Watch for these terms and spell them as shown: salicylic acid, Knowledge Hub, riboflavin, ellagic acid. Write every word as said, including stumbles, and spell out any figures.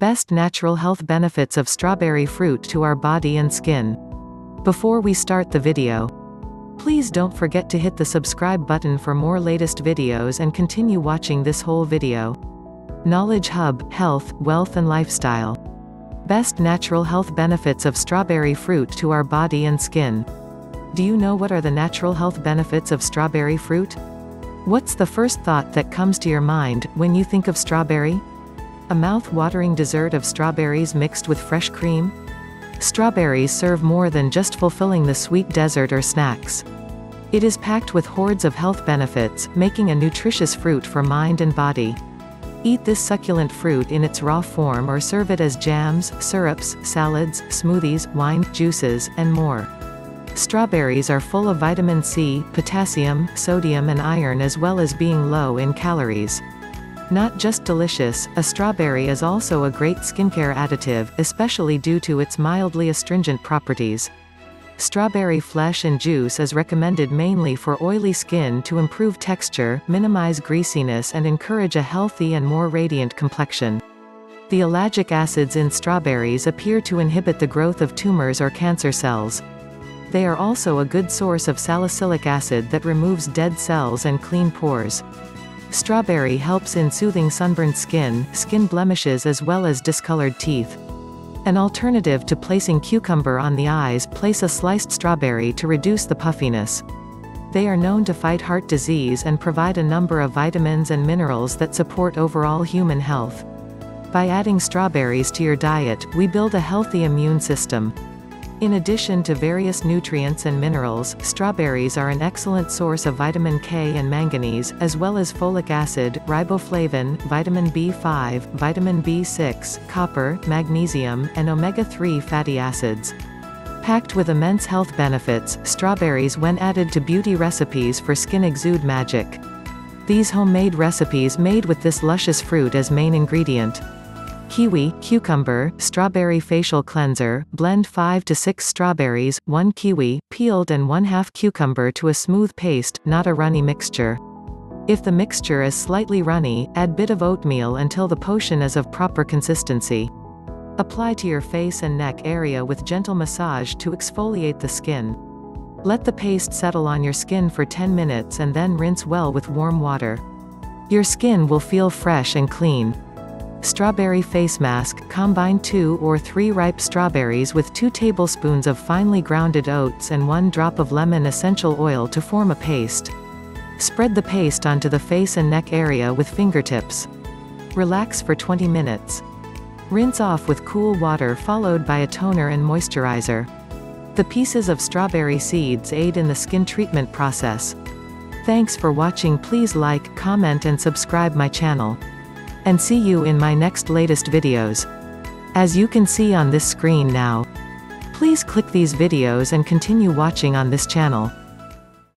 Best natural health benefits of strawberry fruit to our body and skin. Before we start the video, please don't forget to hit the subscribe button for more latest videos and continue watching this whole video. Knowledge Hub, Health, Wealth and Lifestyle. Best natural health benefits of strawberry fruit to our body and skin. Do you know what are the natural health benefits of strawberry fruit? What's the first thought that comes to your mind when you think of strawberry? A mouth-watering dessert of strawberries mixed with fresh cream? Strawberries serve more than just fulfilling the sweet dessert or snacks. It is packed with hordes of health benefits, making a nutritious fruit for mind and body. Eat this succulent fruit in its raw form or serve it as jams, syrups, salads, smoothies, wine, juices, and more. Strawberries are full of vitamin C, potassium, sodium and iron, as well as being low in calories. Not just delicious, a strawberry is also a great skincare additive, especially due to its mildly astringent properties. Strawberry flesh and juice is recommended mainly for oily skin to improve texture, minimize greasiness and encourage a healthy and more radiant complexion. The ellagic acids in strawberries appear to inhibit the growth of tumors or cancer cells. They are also a good source of salicylic acid that removes dead cells and clean pores. Strawberry helps in soothing sunburned skin, skin blemishes as well as discolored teeth. An alternative to placing cucumber on the eyes, place a sliced strawberry to reduce the puffiness. They are known to fight heart disease and provide a number of vitamins and minerals that support overall human health. By adding strawberries to your diet, we build a healthy immune system. In addition to various nutrients and minerals, strawberries are an excellent source of vitamin K and manganese, as well as folic acid, riboflavin, vitamin B five, vitamin B six, copper, magnesium, and omega three fatty acids. Packed with immense health benefits, strawberries when added to beauty recipes for skin exude magic. These homemade recipes made with this luscious fruit as main ingredient. Kiwi, cucumber, strawberry facial cleanser. Blend five to six strawberries, one kiwi, peeled and one half cucumber to a smooth paste, not a runny mixture. If the mixture is slightly runny, add bit of oatmeal until the potion is of proper consistency. Apply to your face and neck area with gentle massage to exfoliate the skin. Let the paste settle on your skin for ten minutes and then rinse well with warm water. Your skin will feel fresh and clean. Strawberry face mask. Combine two or three ripe strawberries with two tablespoons of finely grounded oats and one drop of lemon essential oil to form a paste. Spread the paste onto the face and neck area with fingertips. Relax for twenty minutes. Rinse off with cool water followed by a toner and moisturizer. The pieces of strawberry seeds aid in the skin treatment process. Thanks for watching. Please like, comment and subscribe my channel. And see you in my next latest videos. As you can see on this screen now. Please click these videos and continue watching on this channel.